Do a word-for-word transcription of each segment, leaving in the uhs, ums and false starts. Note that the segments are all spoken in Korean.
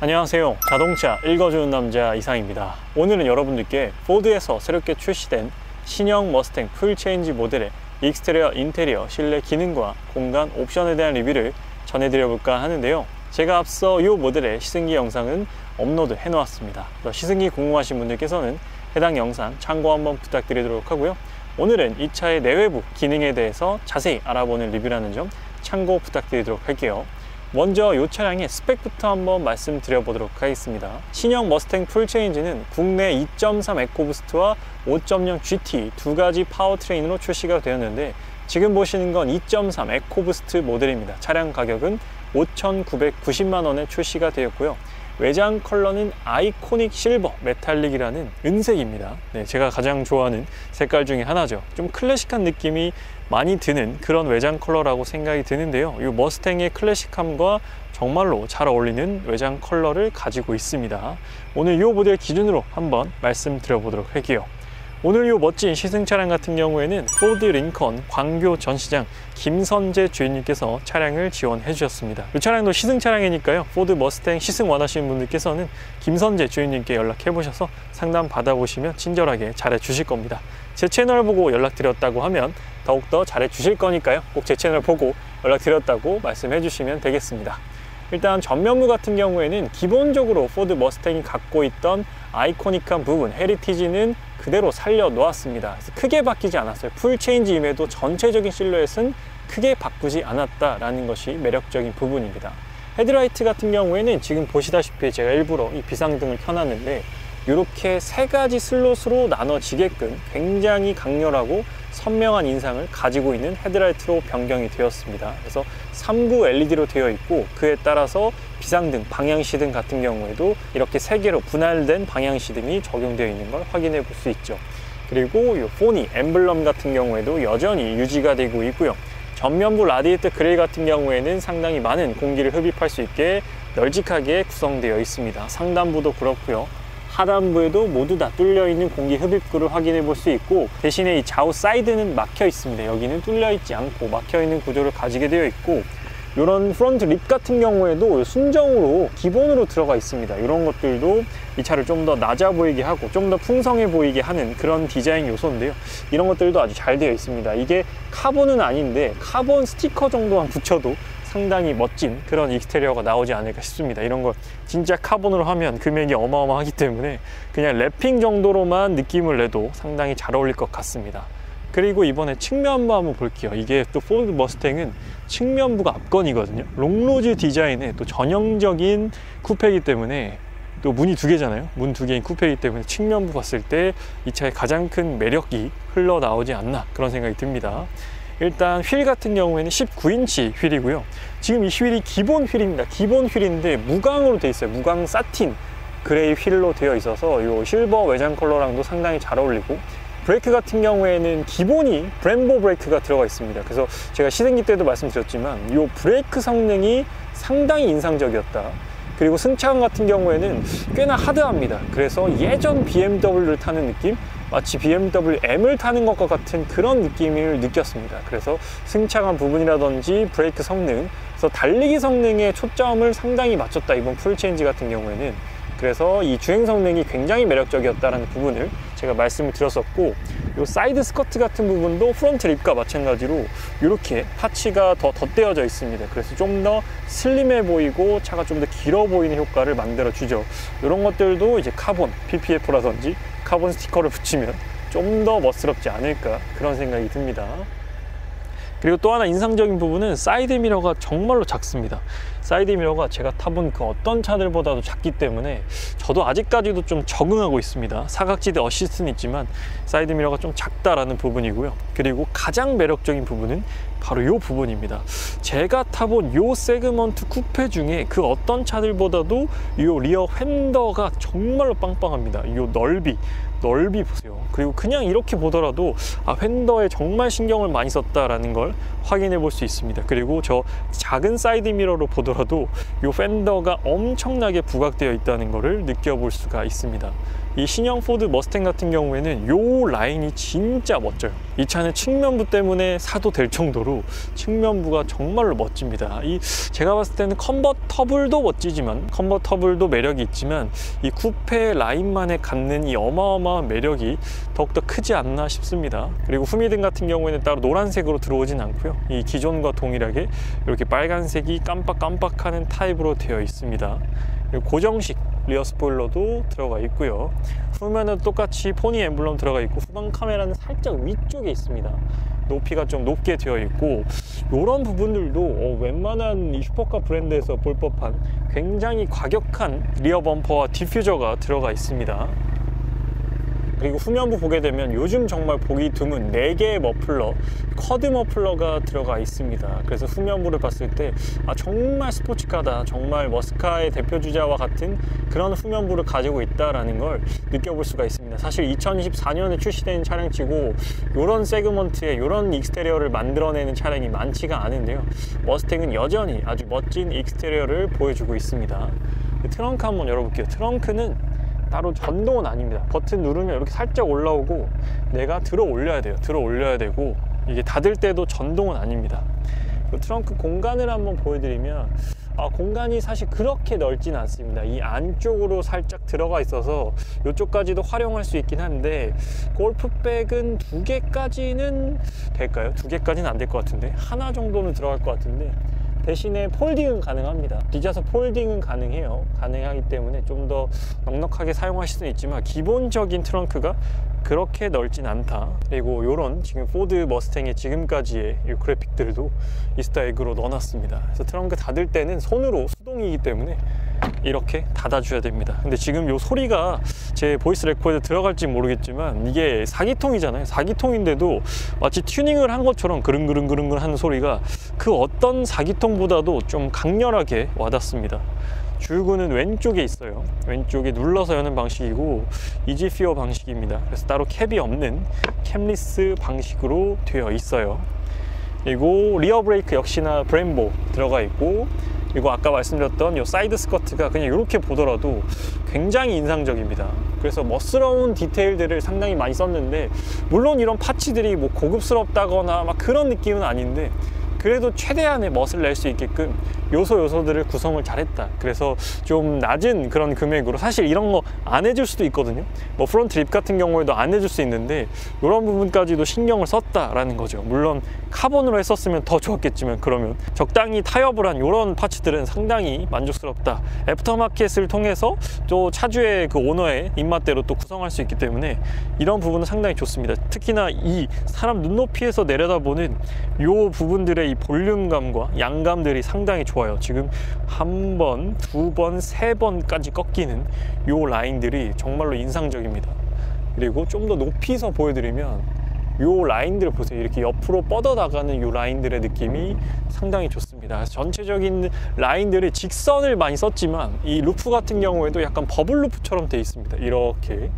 안녕하세요. 자동차 읽어주는 남자 이상입니다. 오늘은 여러분들께 포드에서 새롭게 출시된 신형 머스탱 풀체인지 모델의 익스테리어, 인테리어, 실내 기능과 공간 옵션에 대한 리뷰를 전해드려볼까 하는데요. 제가 앞서 이 모델의 시승기 영상은 업로드 해놓았습니다. 시승기 궁금하신 분들께서는 해당 영상 참고 한번 부탁드리도록 하고요. 오늘은 이 차의 내외부 기능에 대해서 자세히 알아보는 리뷰라는 점 참고 부탁드리도록 할게요. 먼저 이 차량의 스펙부터 한번 말씀드려보도록 하겠습니다. 신형 머스탱 풀체인지는 국내 이 점 삼 에코부스트와 오 점 영 지티 두 가지 파워트레인으로 출시가 되었는데, 지금 보시는 건 이 점 삼 에코부스트 모델입니다. 차량 가격은 오천구백구십만 원에 출시가 되었고요. 외장 컬러는 아이코닉 실버 메탈릭이라는 은색입니다. 네, 제가 가장 좋아하는 색깔 중에 하나죠. 좀 클래식한 느낌이 많이 드는 그런 외장 컬러라고 생각이 드는데요. 이 머스탱의 클래식함과 정말로 잘 어울리는 외장 컬러를 가지고 있습니다. 오늘 이 모델 기준으로 한번 말씀드려보도록 할게요. 오늘 이 멋진 시승 차량 같은 경우에는 포드링컨 광교전시장 김선재 주인님께서 차량을 지원해 주셨습니다. 이 차량도 시승 차량이니까요. 포드 머스탱 시승 원하시는 분들께서는 김선재 주인님께 연락해 보셔서 상담 받아보시면 친절하게 잘해 주실 겁니다. 제 채널 보고 연락드렸다고 하면 더욱더 잘해 주실 거니까요. 꼭 제 채널 보고 연락드렸다고 말씀해 주시면 되겠습니다. 일단 전면부 같은 경우에는 기본적으로 포드 머스탱이 갖고 있던 아이코닉한 부분, 헤리티지는 그대로 살려 놓았습니다. 크게 바뀌지 않았어요. 풀체인지임에도 전체적인 실루엣은 크게 바꾸지 않았다라는 것이 매력적인 부분입니다. 헤드라이트 같은 경우에는 지금 보시다시피 제가 일부러 이 비상등을 켜놨는데, 이렇게 세 가지 슬롯으로 나눠지게끔 굉장히 강렬하고 선명한 인상을 가지고 있는 헤드라이트로 변경이 되었습니다. 그래서 삼구 엘이디로 되어 있고, 그에 따라서 비상등, 방향시등 같은 경우에도 이렇게 세 개로 분할된 방향시등이 적용되어 있는 걸 확인해 볼 수 있죠. 그리고 이 포니, 엠블럼 같은 경우에도 여전히 유지가 되고 있고요. 전면부 라디에이터 그릴 같은 경우에는 상당히 많은 공기를 흡입할 수 있게 널찍하게 구성되어 있습니다. 상단부도 그렇고요. 하단부에도 모두 다 뚫려있는 공기 흡입구를 확인해 볼 수 있고, 대신에 이 좌우 사이드는 막혀 있습니다. 여기는 뚫려있지 않고 막혀있는 구조를 가지게 되어 있고, 이런 프론트 립 같은 경우에도 순정으로 기본으로 들어가 있습니다. 이런 것들도 이 차를 좀 더 낮아 보이게 하고 좀 더 풍성해 보이게 하는 그런 디자인 요소인데요. 이런 것들도 아주 잘 되어 있습니다. 이게 카본은 아닌데 카본 스티커 정도만 붙여도 상당히 멋진 그런 익스테리어가 나오지 않을까 싶습니다. 이런 걸 진짜 카본으로 하면 금액이 어마어마하기 때문에 그냥 랩핑 정도로만 느낌을 내도 상당히 잘 어울릴 것 같습니다. 그리고 이번에 측면부 한번 볼게요. 이게 또 포드 머스탱은 측면부가 압권이거든요. 롱로즈 디자인의 또 전형적인 쿠페이기 때문에, 또 문이 두 개잖아요. 문 두 개인 쿠페이기 때문에 측면부 봤을 때 이 차의 가장 큰 매력이 흘러나오지 않나 그런 생각이 듭니다. 일단 휠 같은 경우에는 십구 인치 휠이고요. 지금 이 휠이 기본 휠입니다. 기본 휠인데 무광으로 되어 있어요. 무광 사틴 그레이 휠로 되어 있어서 이 실버 외장 컬러랑도 상당히 잘 어울리고, 브레이크 같은 경우에는 기본이 브렘보 브레이크가 들어가 있습니다. 그래서 제가 시승기 때도 말씀드렸지만 이 브레이크 성능이 상당히 인상적이었다. 그리고 승차감 같은 경우에는 꽤나 하드합니다. 그래서 예전 비엠더블유를 타는 느낌? 마치 비엠더블유 M을 타는 것과 같은 그런 느낌을 느꼈습니다. 그래서 승차감 부분이라든지 브레이크 성능, 그래서 달리기 성능에 초점을 상당히 맞췄다, 이번 풀체인지 같은 경우에는. 그래서 이 주행 성능이 굉장히 매력적이었다는 부분을 제가 말씀을 드렸었고, 이 사이드 스커트 같은 부분도 프론트 립과 마찬가지로 이렇게 파츠가 더 덧대어져 있습니다. 그래서 좀 더 슬림해 보이고 차가 좀 더 길어 보이는 효과를 만들어 주죠. 이런 것들도 이제 카본 피피에프라든지 카본 스티커를 붙이면 좀 더 멋스럽지 않을까 그런 생각이 듭니다. 그리고 또 하나 인상적인 부분은 사이드 미러가 정말로 작습니다. 사이드 미러가 제가 타본 그 어떤 차들보다도 작기 때문에 저도 아직까지도 좀 적응하고 있습니다. 사각지대 어시스트는 있지만 사이드 미러가 좀 작다라는 부분이고요. 그리고 가장 매력적인 부분은 바로 이 부분입니다. 제가 타본 이 세그먼트 쿠페 중에 그 어떤 차들보다도 이 리어 휀더가 정말로 빵빵합니다. 이 넓이, 넓이 보세요. 그리고 그냥 이렇게 보더라도 아, 휀더에 정말 신경을 많이 썼다라는 걸 확인해 볼 수 있습니다. 그리고 저 작은 사이드 미러로 보더라도 이 휀더가 엄청나게 부각되어 있다는 것을 느껴볼 수가 있습니다. 이 신형 포드 머스탱 같은 경우에는 이 라인이 진짜 멋져요. 이 차는 측면부 때문에 사도 될 정도로 정도로 측면부가 정말로 멋집니다. 이 제가 봤을 때는 컨버터블도 멋지지만, 컨버터블도 매력이 있지만 이 쿠페 라인만에 갖는 이 어마어마한 매력이 더욱더 크지 않나 싶습니다. 그리고 후미등 같은 경우에는 따로 노란색으로 들어오진 않고요, 이 기존과 동일하게 이렇게 빨간색이 깜빡깜빡하는 타입으로 되어 있습니다. 그리고 고정식 리어 스포일러도 들어가 있고요, 후면은 똑같이 포니 엠블럼 들어가 있고, 후방 카메라는 살짝 위쪽에 있습니다. 높이가 좀 높게 되어 있고, 이런 부분들도 어, 웬만한 이 슈퍼카 브랜드에서 볼 법한 굉장히 과격한 리어 범퍼와 디퓨저가 들어가 있습니다. 그리고 후면부 보게 되면 요즘 정말 보기 드문 네 개의 머플러, 커드 머플러가 들어가 있습니다. 그래서 후면부를 봤을 때 아, 정말 스포츠카다, 정말 머스카의 대표주자와 같은 그런 후면부를 가지고 있다라는 걸 느껴볼 수가 있습니다. 사실 이천이십사 년에 출시된 차량치고 이런 세그먼트에 이런 익스테리어를 만들어내는 차량이 많지가 않은데요, 머스탱은 여전히 아주 멋진 익스테리어를 보여주고 있습니다. 트렁크 한번 열어볼게요. 트렁크는 따로 전동은 아닙니다. 버튼 누르면 이렇게 살짝 올라오고 내가 들어 올려야 돼요. 들어 올려야 되고, 이게 닫을 때도 전동은 아닙니다. 트렁크 공간을 한번 보여드리면 아, 공간이 사실 그렇게 넓진 않습니다. 이 안쪽으로 살짝 들어가 있어서 이쪽까지도 활용할 수 있긴 한데, 골프백은 두 개까지는 될까요? 두 개까지는 안 될 것 같은데 하나 정도는 들어갈 것 같은데, 대신에 폴딩은 가능합니다. 뒤져서 폴딩은 가능해요. 가능하기 때문에 좀 더 넉넉하게 사용하실 수는 있지만 기본적인 트렁크가 그렇게 넓진 않다. 그리고 요런 지금 포드 머스탱의 지금까지의 이 그래픽들도 이스타에그로 넣어놨습니다. 그래서 트렁크 닫을 때는 손으로, 수동이기 때문에 이렇게 닫아줘야 됩니다. 근데 지금 요 소리가 제 보이스 레코더에 들어갈지 모르겠지만 이게 사기통이잖아요. 사기통인데도 마치 튜닝을 한 것처럼 그릉그릉그릉 하는 소리가 그 어떤 사기통보다도 좀 강렬하게 와닿습니다. 줄구는 왼쪽에 있어요. 왼쪽에 눌러서 여는 방식이고 이지피어 방식입니다. 그래서 따로 캡이 없는 캡리스 방식으로 되어 있어요. 그리고 리어 브레이크 역시나 브렘보 들어가 있고, 그리고 아까 말씀드렸던 이 사이드 스커트가 그냥 이렇게 보더라도 굉장히 인상적입니다. 그래서 멋스러운 디테일들을 상당히 많이 썼는데, 물론 이런 파츠들이 뭐 고급스럽다거나 막 그런 느낌은 아닌데 그래도 최대한의 멋을 낼 수 있게끔 요소 요소들을 구성을 잘했다. 그래서 좀 낮은 그런 금액으로, 사실 이런 거 안 해줄 수도 있거든요. 뭐 프론트 립 같은 경우에도 안 해줄 수 있는데 이런 부분까지도 신경을 썼다라는 거죠. 물론 카본으로 했었으면 더 좋았겠지만, 그러면 적당히 타협을 한 이런 파츠들은 상당히 만족스럽다. 애프터마켓을 통해서 또 차주의 그 오너의 입맛대로 또 구성할 수 있기 때문에 이런 부분은 상당히 좋습니다. 특히나 이 사람 눈높이에서 내려다보는 요 부분들의 이 볼륨감과 양감들이 상당히 좋아요. 지금 한 번, 두 번, 세 번까지 꺾이는 요 라인들이 정말로 인상적입니다. 그리고 좀 더 높이서 보여드리면 요 라인들 보세요. 이렇게 옆으로 뻗어 나가는 요 라인들의 느낌이 상당히 좋습니다. 전체적인 라인들이 직선을 많이 썼지만 이 루프 같은 경우에도 약간 버블 루프처럼 되어 있습니다. 이렇게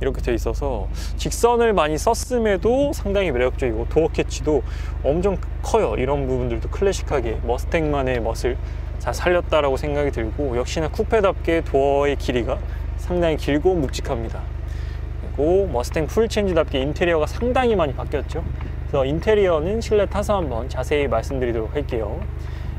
이렇게 되어 있어서 직선을 많이 썼음에도 상당히 매력적이고, 도어 캐치도 엄청 커요. 이런 부분들도 클래식하게 머스탱만의 멋을 잘 살렸다라고 생각이 들고, 역시나 쿠페답게 도어의 길이가 상당히 길고 묵직합니다. 그리고 머스탱 풀체인지답게 인테리어가 상당히 많이 바뀌었죠. 그래서 인테리어는 실내 타서 한번 자세히 말씀드리도록 할게요.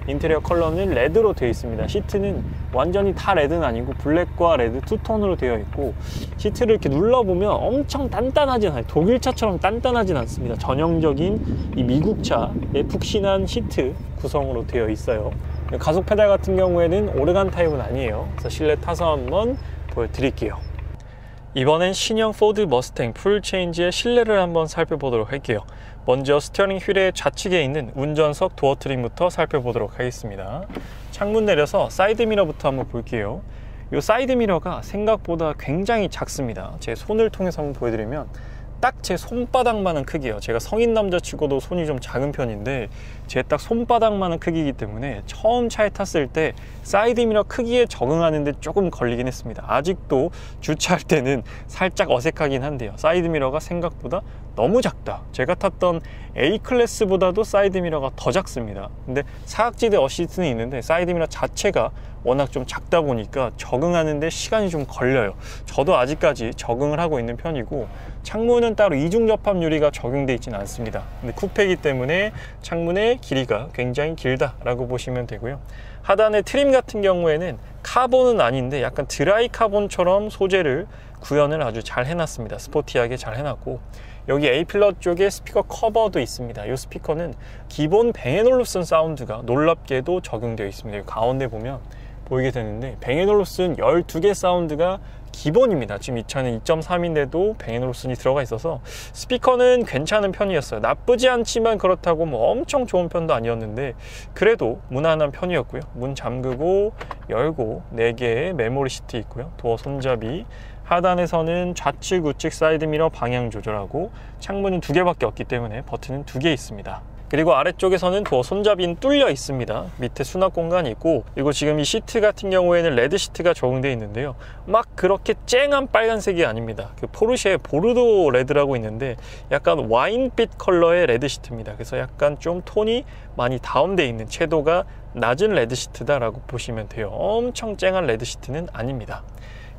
인테리어 컬러는 레드로 되어 있습니다. 시트는 완전히 다 레드는 아니고 블랙과 레드 투톤으로 되어 있고, 시트를 이렇게 눌러보면 엄청 단단하진 않아요. 독일차처럼 단단하진 않습니다. 전형적인 이 미국차의 푹신한 시트 구성으로 되어 있어요. 가속 페달 같은 경우에는 오르간 타입은 아니에요. 그래서 실내 타서 한번 보여드릴게요. 이번엔 신형 포드 머스탱 풀체인지의 실내를 한번 살펴보도록 할게요. 먼저 스티어링 휠의 좌측에 있는 운전석 도어 트림부터 살펴보도록 하겠습니다. 창문 내려서 사이드 미러부터 한번 볼게요. 이 사이드 미러가 생각보다 굉장히 작습니다. 제 손을 통해서 한번 보여드리면 딱 제 손바닥만한 크기예요. 제가 성인 남자치고도 손이 좀 작은 편인데 제 딱 손바닥만한 크기이기 때문에 처음 차에 탔을 때 사이드 미러 크기에 적응하는데 조금 걸리긴 했습니다. 아직도 주차할 때는 살짝 어색하긴 한데요, 사이드 미러가 생각보다 너무 작다. 제가 탔던 A 클래스보다도 사이드 미러가 더 작습니다. 근데 사각지대 어시스트는 있는데 사이드 미러 자체가 워낙 좀 작다 보니까 적응하는데 시간이 좀 걸려요. 저도 아직까지 적응을 하고 있는 편이고, 창문은 따로 이중접합 유리가 적용되어 있지는 않습니다. 근데 쿠페이기 때문에 창문의 길이가 굉장히 길다라고 보시면 되고요. 하단의 트림 같은 경우에는 카본은 아닌데 약간 드라이 카본처럼 소재를 구현을 아주 잘 해놨습니다. 스포티하게 잘 해놨고, 여기 A필러 쪽에 스피커 커버도 있습니다. 이 스피커는 기본 뱅 앤 올ufsen 사운드가 놀랍게도 적용되어 있습니다. 가운데 보면 보이게 되는데 뱅 앤 올ufsen 열두 개 사운드가 기본입니다. 지금 이 차는 이 점 삼인데도 뱅 앤 올ufsen이 들어가 있어서 스피커는 괜찮은 편이었어요. 나쁘지 않지만 그렇다고 뭐 엄청 좋은 편도 아니었는데 그래도 무난한 편이었고요. 문 잠그고 열고 네 개의 메모리 시트 있고요. 도어 손잡이, 하단에서는 좌측 우측 사이드 미러 방향 조절하고, 창문은 두 개밖에 없기 때문에 버튼은 두 개 있습니다. 그리고 아래쪽에서는 도어 손잡이는 뚫려 있습니다. 밑에 수납 공간이 있고, 그리고 지금 이 시트 같은 경우에는 레드 시트가 적용되어 있는데요, 막 그렇게 쨍한 빨간색이 아닙니다. 그 포르쉐의 보르도 레드라고 있는데 약간 와인빛 컬러의 레드 시트입니다. 그래서 약간 좀 톤이 많이 다운되어 있는, 채도가 낮은 레드 시트다라고 보시면 돼요. 엄청 쨍한 레드 시트는 아닙니다.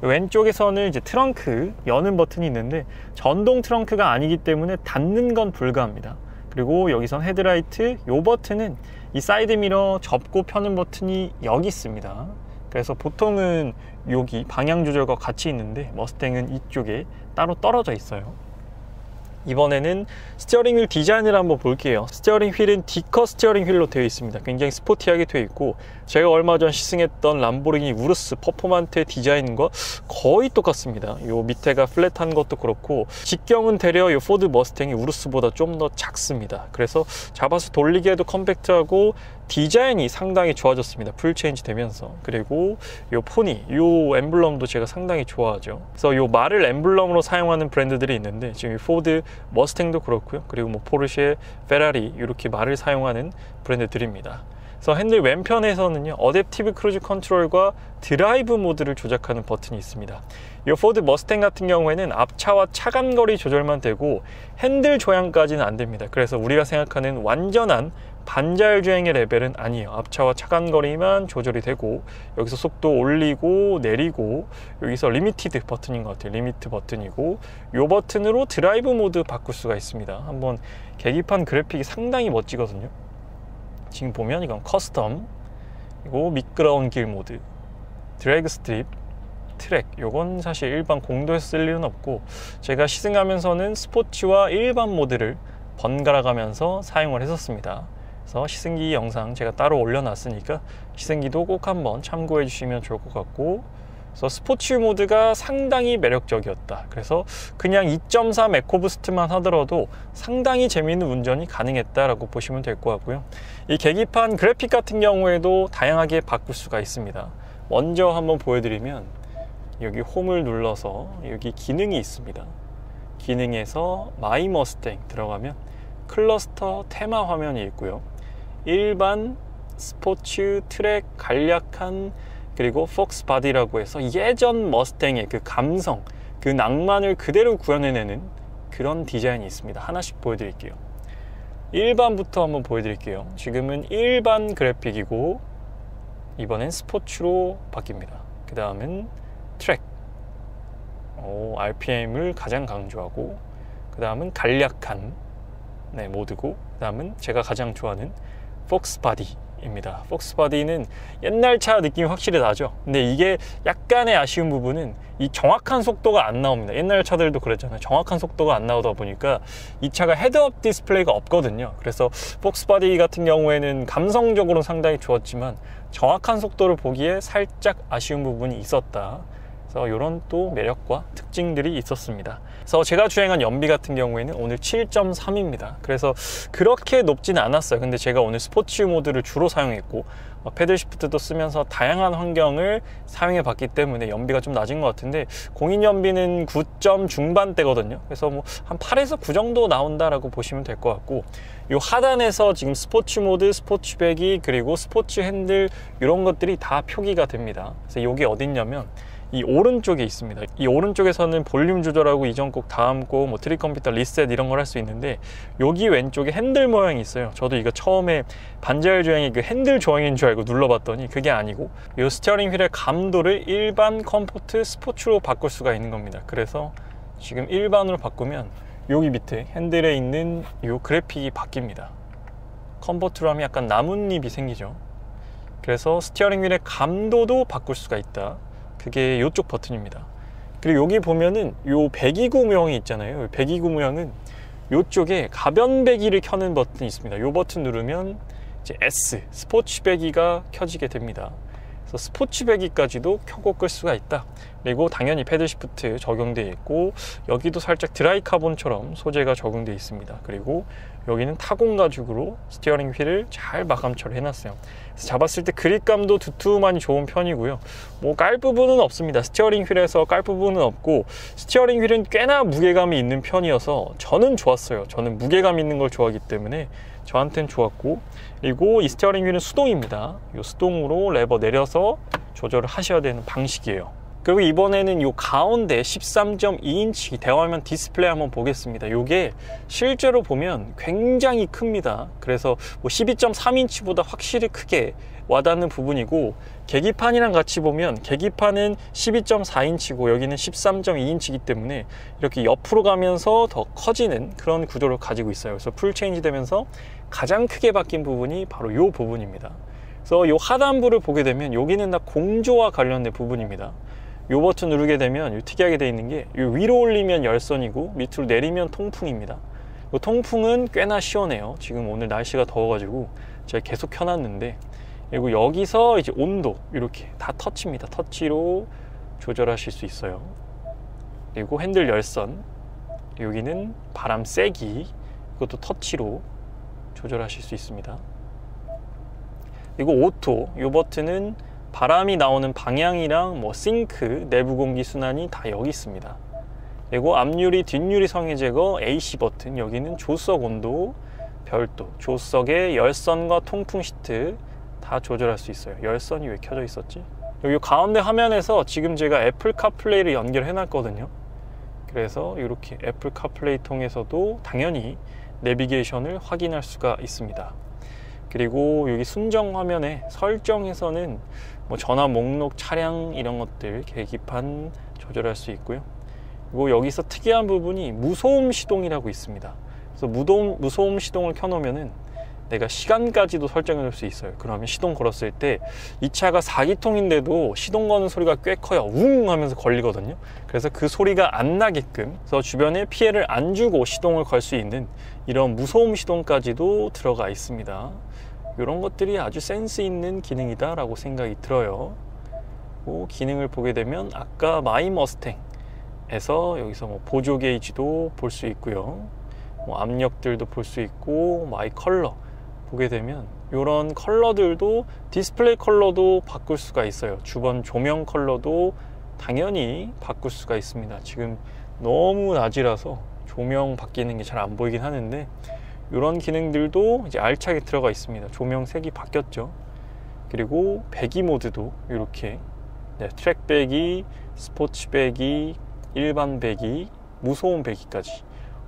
왼쪽에서는 이제 트렁크 여는 버튼이 있는데 전동 트렁크가 아니기 때문에 닫는 건 불가합니다. 그리고 여기선 헤드라이트, 요 버튼은 이 사이드 미러 접고 펴는 버튼이 여기 있습니다. 그래서 보통은 여기 방향 조절과 같이 있는데 머스탱은 이쪽에 따로 떨어져 있어요. 이번에는 스티어링 휠 디자인을 한번 볼게요. 스티어링 휠은 D-cut 스티어링 휠로 되어 있습니다. 굉장히 스포티하게 되어 있고, 제가 얼마 전 시승했던 람보르기니 우르스 퍼포만트의 디자인과 거의 똑같습니다. 요 밑에가 플랫한 것도 그렇고, 직경은 대려 요 포드 머스탱이 우르스보다 좀 더 작습니다. 그래서 잡아서 돌리기에도 컴팩트하고 디자인이 상당히 좋아졌습니다. 풀 체인지 되면서. 그리고 요 포니, 요 엠블럼도 제가 상당히 좋아하죠. 그래서 요 말을 엠블럼으로 사용하는 브랜드들이 있는데 지금 이 포드 머스탱도 그렇고요. 그리고 뭐 포르쉐, 페라리 이렇게 말을 사용하는 브랜드들입니다. 그래서 핸들 왼편에서는요, 어댑티브 크루즈 컨트롤과 드라이브 모드를 조작하는 버튼이 있습니다. 이 포드 머스탱 같은 경우에는 앞차와 차간거리 조절만 되고 핸들 조향까지는 안 됩니다. 그래서 우리가 생각하는 완전한 반자율주행의 레벨은 아니에요. 앞차와 차간거리만 조절이 되고, 여기서 속도 올리고 내리고, 여기서 리미티드 버튼인 것 같아요. 리미트 버튼이고, 이 버튼으로 드라이브 모드 바꿀 수가 있습니다. 한번 계기판 그래픽이 상당히 멋지거든요. 지금 보면 이건 커스텀, 그리고 미끄러운 길 모드, 드래그 스트립, 트랙. 요건 사실 일반 공도에서 쓸 일은 없고, 제가 시승하면서는 스포츠와 일반 모드를 번갈아 가면서 사용을 했었습니다. 그래서 시승기 영상 제가 따로 올려놨으니까 시승기도 꼭 한번 참고해 주시면 좋을 것 같고, 그래서 스포츠 모드가 상당히 매력적이었다. 그래서 그냥 이 점 삼 에코부스트만 하더라도 상당히 재미있는 운전이 가능했다라고 보시면 될 것 같고요. 이 계기판 그래픽 같은 경우에도 다양하게 바꿀 수가 있습니다. 먼저 한번 보여드리면, 여기 홈을 눌러서 여기 기능이 있습니다. 기능에서 마이 머스탱 들어가면 클러스터 테마 화면이 있고요. 일반, 스포츠, 트랙, 간략한, 그리고 폭스바디라고 해서 예전 머스탱의 그 감성, 그 낭만을 그대로 구현해내는 그런 디자인이 있습니다. 하나씩 보여드릴게요. 일반부터 한번 보여드릴게요. 지금은 일반 그래픽이고, 이번엔 스포츠로 바뀝니다. 그 다음은 트랙, 오, 알피엠을 가장 강조하고, 그 다음은 간략한, 네, 모드고, 그 다음은 제가 가장 좋아하는 폭스바디 입니다. 폭스바디는 옛날 차 느낌이 확실히 나죠. 근데 이게 약간의 아쉬운 부분은 이 정확한 속도가 안 나옵니다. 옛날 차들도 그랬잖아요. 정확한 속도가 안 나오다 보니까 이 차가 헤드업 디스플레이가 없거든요. 그래서 폭스바디 같은 경우에는 감성적으로는 상당히 좋았지만 정확한 속도를 보기에 살짝 아쉬운 부분이 있었다. 그래서 이런 또 매력과 특징들이 있었습니다. 그래서 제가 주행한 연비 같은 경우에는 오늘 칠 점 삼입니다. 그래서 그렇게 높지는 않았어요. 근데 제가 오늘 스포츠 모드를 주로 사용했고, 패들 시프트도 쓰면서 다양한 환경을 사용해 봤기 때문에 연비가 좀 낮은 것 같은데, 공인 연비는 구 점 중반대거든요. 그래서 뭐 한 팔에서 구 정도 나온다라고 보시면 될 것 같고, 이 하단에서 지금 스포츠 모드, 스포츠 배기, 그리고 스포츠 핸들 이런 것들이 다 표기가 됩니다. 그래서 이게 어딨냐면 이 오른쪽에 있습니다. 이 오른쪽에서는 볼륨 조절하고 이전 곡, 다음 곡, 뭐 트립 컴퓨터 리셋 이런 걸 할 수 있는데, 여기 왼쪽에 핸들 모양이 있어요. 저도 이거 처음에 반자율 주행이 그 핸들 조향인 줄 알고 눌러봤더니 그게 아니고, 이 스티어링 휠의 감도를 일반, 컴포트, 스포츠로 바꿀 수가 있는 겁니다. 그래서 지금 일반으로 바꾸면 여기 밑에 핸들에 있는 이 그래픽이 바뀝니다. 컨버트로 하면 약간 나뭇잎이 생기죠. 그래서 스티어링 휠의 감도도 바꿀 수가 있다. 그게 이쪽 버튼입니다. 그리고 여기 보면은 이 배기구 모양이 있잖아요. 배기구 모양은 이쪽에 가변 배기를 켜는 버튼이 있습니다. 이 버튼 누르면 이제 S, 스포츠 배기가 켜지게 됩니다. 그래서 스포츠 배기까지도 켜고 끌 수가 있다. 그리고 당연히 패들 시프트 적용되어 있고, 여기도 살짝 드라이 카본처럼 소재가 적용되어 있습니다. 그리고 여기는 타공 가죽으로 스티어링 휠을 잘 마감 처리해놨어요. 그래서 잡았을 때 그립감도 두툼하니 좋은 편이고요. 뭐 깔 부분은 없습니다. 스티어링 휠에서 깔 부분은 없고, 스티어링 휠은 꽤나 무게감이 있는 편이어서 저는 좋았어요. 저는 무게감 있는 걸 좋아하기 때문에 저한테는 좋았고, 그리고 이 스티어링 휠은 수동입니다. 이 수동으로 레버 내려서 조절을 하셔야 되는 방식이에요. 그리고 이번에는 이 가운데 십삼 점 이 인치 대화면 디스플레이 한번 보겠습니다. 이게 실제로 보면 굉장히 큽니다. 그래서 뭐 십이 점 삼 인치보다 확실히 크게 와닿는 부분이고, 계기판이랑 같이 보면 계기판은 십이 점 사 인치고 여기는 십삼 점 이 인치이기 때문에 이렇게 옆으로 가면서 더 커지는 그런 구조를 가지고 있어요. 그래서 풀 체인지 되면서 가장 크게 바뀐 부분이 바로 이 부분입니다. 그래서 이 하단부를 보게 되면 여기는 다 공조와 관련된 부분입니다. 요 버튼 누르게 되면 요 특이하게 되어 있는 게, 요 위로 올리면 열선이고 밑으로 내리면 통풍입니다. 요 통풍은 꽤나 시원해요. 지금 오늘 날씨가 더워가지고 제가 계속 켜놨는데, 그리고 여기서 이제 온도 이렇게 다 터치입니다. 터치로 조절하실 수 있어요. 그리고 핸들 열선, 여기는 바람 세기, 이것도 터치로 조절하실 수 있습니다. 그리고 오토, 요 버튼은 바람이 나오는 방향이랑 뭐 싱크, 내부 공기 순환이 다 여기 있습니다. 그리고 앞유리, 뒷유리 성의 제거, 에이씨 버튼, 여기는 조석 온도 별도, 조석의 열선과 통풍 시트 다 조절할 수 있어요. 열선이 왜 켜져 있었지? 여기 가운데 화면에서 지금 제가 애플 카플레이를 연결해 놨거든요. 그래서 이렇게 애플 카플레이 통해서도 당연히 내비게이션을 확인할 수가 있습니다. 그리고 여기 순정 화면에 설정에서는 뭐 전화 목록, 차량 이런 것들 계기판 조절할 수 있고요. 그리고 여기서 특이한 부분이 무소음 시동이라고 있습니다. 그래서 무도움, 무소음 시동을 켜놓으면은 내가 시간까지도 설정해 놓을 수 있어요. 그러면 시동 걸었을 때 이 차가 사 기통인데도 시동 거는 소리가 꽤 커요. 웅 하면서 걸리거든요. 그래서 그 소리가 안 나게끔, 그래서 주변에 피해를 안 주고 시동을 걸 수 있는 이런 무소음 시동까지도 들어가 있습니다. 이런 것들이 아주 센스 있는 기능이다 라고 생각이 들어요. 그 기능을 보게 되면 아까 마이 머스탱에서 여기서 뭐 보조 게이지도 볼 수 있고요, 뭐 압력들도 볼 수 있고, 마이 컬러 보게 되면 이런 컬러들도, 디스플레이 컬러도 바꿀 수가 있어요. 주변 조명 컬러도 당연히 바꿀 수가 있습니다. 지금 너무 낮이라서 조명 바뀌는 게 잘 안 보이긴 하는데, 이런 기능들도 이제 알차게 들어가 있습니다. 조명 색이 바뀌었죠. 그리고 배기 모드도 이렇게, 네, 트랙 배기, 스포츠 배기, 일반 배기, 무소음 배기까지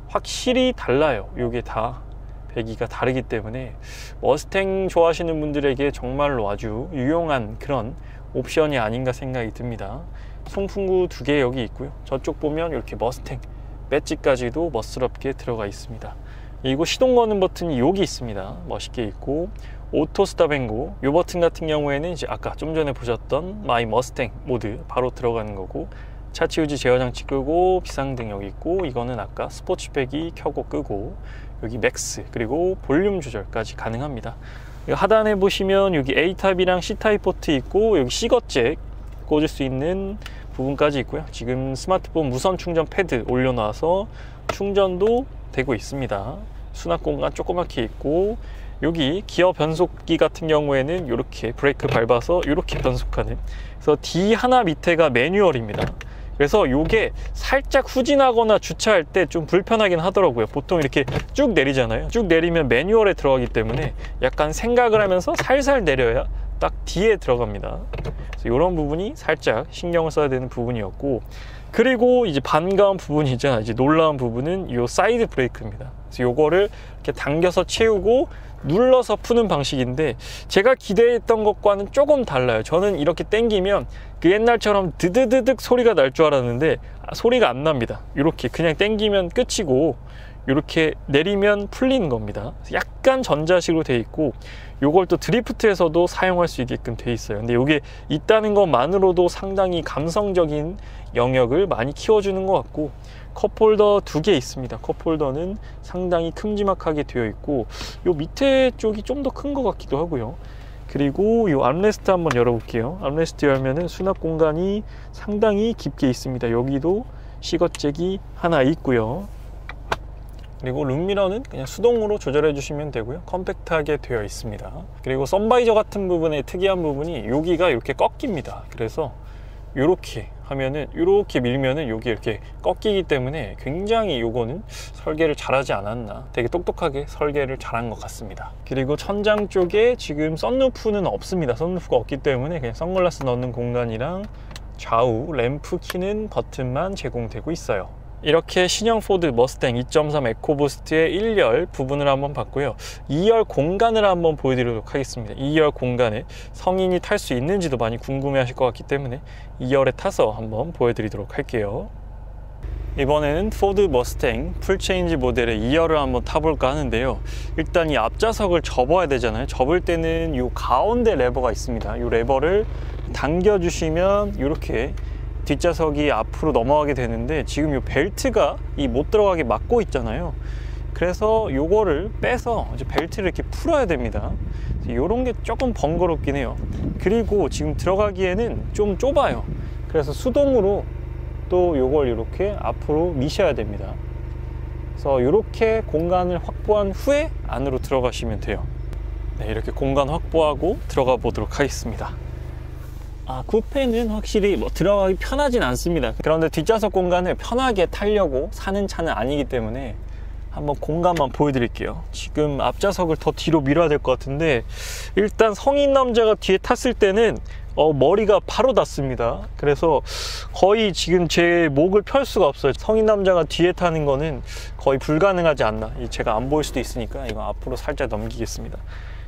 확실히 달라요. 이게 다 배기가 다르기 때문에 머스탱 좋아하시는 분들에게 정말로 아주 유용한 그런 옵션이 아닌가 생각이 듭니다. 송풍구 두 개 여기 있고요, 저쪽 보면 이렇게 머스탱 배지까지도 멋스럽게 들어가 있습니다. 그리고 시동 거는 버튼이 여기 있습니다. 멋있게 있고, 오토 스탑앤고 이 버튼 같은 경우에는 이제 아까 좀 전에 보셨던 마이 머스탱 모드 바로 들어가는 거고, 차치유지 제어장치 끄고, 비상등 여기 있고, 이거는 아까 스포츠 배기 켜고 끄고, 여기 맥스, 그리고 볼륨 조절까지 가능합니다. 하단에 보시면 여기 A타입이랑 C타입 포트 있고, 여기 C거잭 꽂을 수 있는 부분까지 있고요. 지금 스마트폰 무선 충전 패드 올려놔서 충전도 되고 있습니다. 수납 공간 조그맣게 있고, 여기 기어 변속기 같은 경우에는 이렇게 브레이크 밟아서 이렇게 변속하는, 그래서 D 하나 밑에가 매뉴얼입니다. 그래서 요게 살짝 후진하거나 주차할 때 좀 불편하긴 하더라고요. 보통 이렇게 쭉 내리잖아요. 쭉 내리면 매뉴얼에 들어가기 때문에 약간 생각을 하면서 살살 내려야 딱 뒤에 들어갑니다. 그래서 이런 부분이 살짝 신경을 써야 되는 부분이었고, 그리고 이제 반가운 부분이자 이제 놀라운 부분은 이 사이드 브레이크입니다. 그래서 요거를 이렇게 당겨서 채우고 눌러서 푸는 방식인데 제가 기대했던 것과는 조금 달라요. 저는 이렇게 당기면 그 옛날처럼 드드드득 소리가 날 줄 알았는데 아, 소리가 안 납니다. 이렇게 그냥 당기면 끝이고 이렇게 내리면 풀리는 겁니다. 약간 전자식으로 되어 있고 요걸 또 드리프트에서도 사용할 수 있게끔 되어 있어요. 근데 이게 있다는 것만으로도 상당히 감성적인 영역을 많이 키워주는 것 같고, 컵홀더 두 개 있습니다. 컵홀더는 상당히 큼지막하게 되어 있고 요 밑에 쪽이 좀 더 큰 것 같기도 하고요. 그리고 이 암레스트 한번 열어볼게요. 암레스트 열면은 수납 공간이 상당히 깊게 있습니다. 여기도 시거잭이 하나 있고요. 그리고 룸미러는 그냥 수동으로 조절해 주시면 되고요. 컴팩트하게 되어 있습니다. 그리고 선바이저 같은 부분의 특이한 부분이 여기가 이렇게 꺾입니다. 그래서 이렇게 하면은 이렇게 밀면은 여기 이렇게 꺾이기 때문에 굉장히 요거는 설계를 잘하지 않았나, 되게 똑똑하게 설계를 잘한 것 같습니다. 그리고 천장 쪽에 지금 선루프는 없습니다. 선루프가 없기 때문에 그냥 선글라스 넣는 공간이랑 좌우 램프 키는 버튼만 제공되고 있어요. 이렇게 신형 포드 머스탱 이 점 삼 에코부스트의 일 열 부분을 한번 봤고요. 이 열 공간을 한번 보여드리도록 하겠습니다. 이 열 공간에 성인이 탈 수 있는지도 많이 궁금해하실 것 같기 때문에 이 열에 타서 한번 보여드리도록 할게요. 이번에는 포드 머스탱 풀체인지 모델의 이 열을 한번 타볼까 하는데요. 일단 이 앞좌석을 접어야 되잖아요. 접을 때는 이 가운데 레버가 있습니다. 이 레버를 당겨주시면 이렇게 뒷좌석이 앞으로 넘어가게 되는데 지금 이 벨트가 이 못 들어가게 막고 있잖아요. 그래서 요거를 빼서 이제 벨트를 이렇게 풀어야 됩니다. 요런 게 조금 번거롭긴 해요. 그리고 지금 들어가기에는 좀 좁아요. 그래서 수동으로 또 요걸 이렇게 앞으로 미셔야 됩니다. 그래서 이렇게 공간을 확보한 후에 안으로 들어가시면 돼요. 네, 이렇게 공간 확보하고 들어가 보도록 하겠습니다. 아, 쿠페는 확실히 뭐 들어가기 편하진 않습니다. 그런데 뒷좌석 공간을 편하게 타려고 사는 차는 아니기 때문에 한번 공간만 보여드릴게요. 지금 앞좌석을 더 뒤로 밀어야 될 것 같은데 일단 성인 남자가 뒤에 탔을 때는 어, 머리가 바로 닿습니다. 그래서 거의 지금 제 목을 펼 수가 없어요. 성인 남자가 뒤에 타는 거는 거의 불가능하지 않나. 제가 안 보일 수도 있으니까 이거 앞으로 살짝 넘기겠습니다.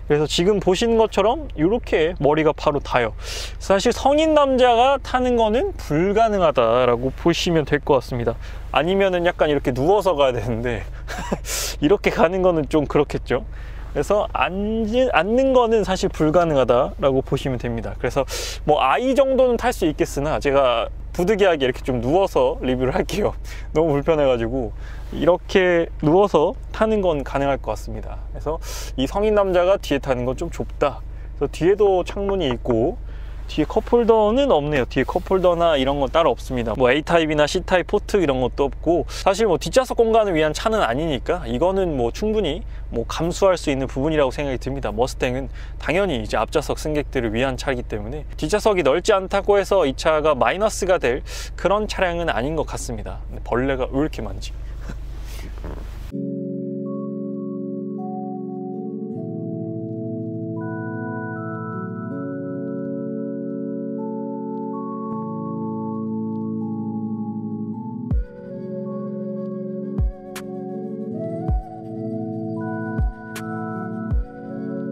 그래서 지금 보시는 것처럼 이렇게 머리가 바로 닿아요. 사실 성인 남자가 타는 거는 불가능하다라고 보시면 될 것 같습니다. 아니면은 약간 이렇게 누워서 가야 되는데 이렇게 가는 거는 좀 그렇겠죠. 그래서 앉는, 앉는 거는 사실 불가능하다라고 보시면 됩니다. 그래서 뭐 아이 정도는 탈 수 있겠으나 제가 부득이하게 이렇게 좀 누워서 리뷰를 할게요. 너무 불편해가지고 이렇게 누워서 타는 건 가능할 것 같습니다. 그래서 이 성인 남자가 뒤에 타는 건 좀 좁다. 그래서 뒤에도 창문이 있고 뒤에 컵홀더는 없네요. 뒤에 컵홀더나 이런 건 따로 없습니다. 뭐 A타입이나 C타입 포트 이런 것도 없고 사실 뭐 뒷좌석 공간을 위한 차는 아니니까 이거는 뭐 충분히 뭐 감수할 수 있는 부분이라고 생각이 듭니다. 머스탱은 당연히 이제 앞좌석 승객들을 위한 차이기 때문에 뒷좌석이 넓지 않다고 해서 이 차가 마이너스가 될 그런 차량은 아닌 것 같습니다. 벌레가 왜 이렇게 많지?